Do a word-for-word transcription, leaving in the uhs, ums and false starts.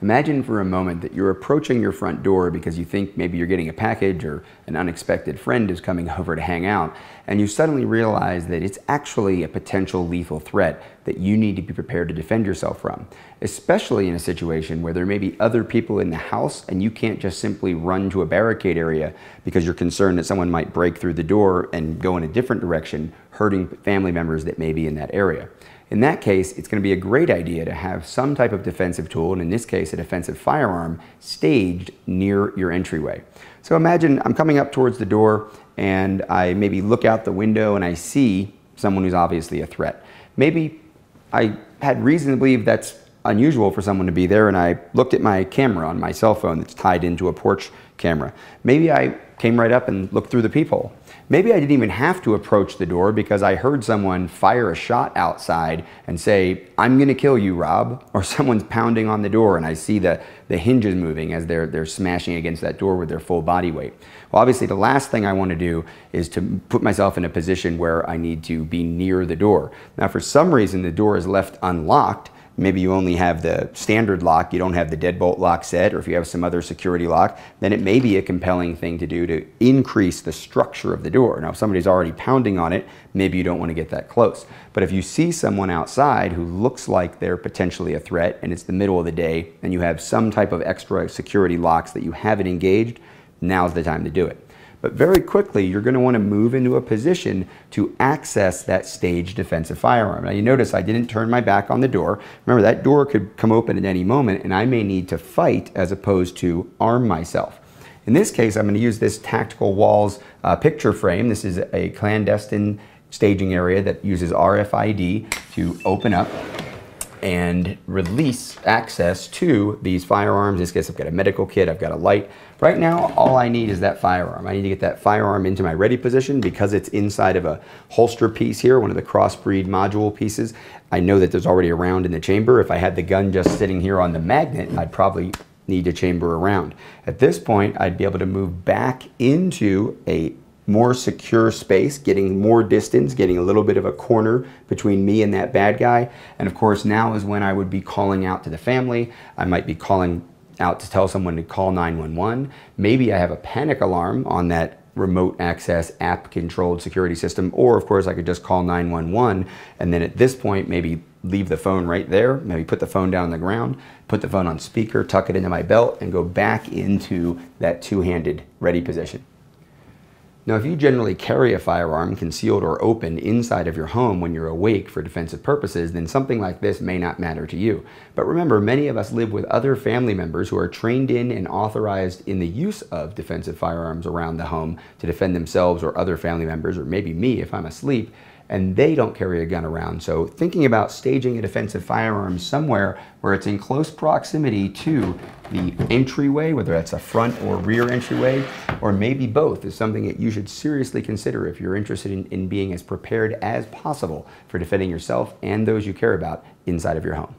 Imagine for a moment that you're approaching your front door because you think maybe you're getting a package or an unexpected friend is coming over to hang out, and you suddenly realize that it's actually a potential lethal threat that you need to be prepared to defend yourself from, especially in a situation where there may be other people in the house and you can't just simply run to a barricade area because you're concerned that someone might break through the door and go in a different direction, hurting family members that may be in that area. In that case, it's going to be a great idea to have some type of defensive tool, and in this case, a defensive firearm, staged near your entryway. So imagine I'm coming up towards the door, and I maybe look out the window and I see someone who's obviously a threat. Maybe I had reason to believe that's unusual for someone to be there, and I looked at my camera on my cell phone that's tied into a porch camera. Maybe I came right up and looked through the peephole. Maybe I didn't even have to approach the door because I heard someone fire a shot outside and say, "I'm gonna kill you, Rob," or someone's pounding on the door and I see the, the hinges moving as they're, they're smashing against that door with their full body weight. Well, obviously the last thing I wanna do is to put myself in a position where I need to be near the door. Now, for some reason, the door is left unlocked. Maybe you only have the standard lock, you don't have the deadbolt lock set, or if you have some other security lock, then it may be a compelling thing to do to increase the structure of the door. Now, if somebody's already pounding on it, maybe you don't want to get that close. But if you see someone outside who looks like they're potentially a threat and it's the middle of the day and you have some type of extra security locks that you haven't engaged, now's the time to do it. But very quickly, you're going to want to move into a position to access that staged defensive firearm. Now, you notice I didn't turn my back on the door. Remember, that door could come open at any moment, and I may need to fight as opposed to arm myself. In this case, I'm going to use this Tactical Walls uh, picture frame. This is a clandestine staging area that uses R F I D to open up and release access to these firearms. In this case, I've got a medical kit, I've got a light. Right now, all I need is that firearm. I need to get that firearm into my ready position because it's inside of a holster piece here, one of the crossbreed module pieces. I know that there's already a round in the chamber. If I had the gun just sitting here on the magnet, I'd probably need to chamber a round. At this point, I'd be able to move back into a more secure space, getting more distance, getting a little bit of a corner between me and that bad guy. And of course, now is when I would be calling out to the family. I might be calling out to tell someone to call nine one one. Maybe I have a panic alarm on that remote access app controlled security system, or of course I could just call nine one one, and then at this point maybe leave the phone right there, maybe put the phone down on the ground, put the phone on speaker, tuck it into my belt, and go back into that two-handed ready position. Now, if you generally carry a firearm concealed or open inside of your home when you're awake for defensive purposes, then something like this may not matter to you. But remember, many of us live with other family members who are trained in and authorized in the use of defensive firearms around the home to defend themselves or other family members, or maybe me if I'm asleep, and they don't carry a gun around. So thinking about staging a defensive firearm somewhere where it's in close proximity to the entryway, whether that's a front or rear entryway, or maybe both, is something that you should seriously consider if you're interested in, in being as prepared as possible for defending yourself and those you care about inside of your home.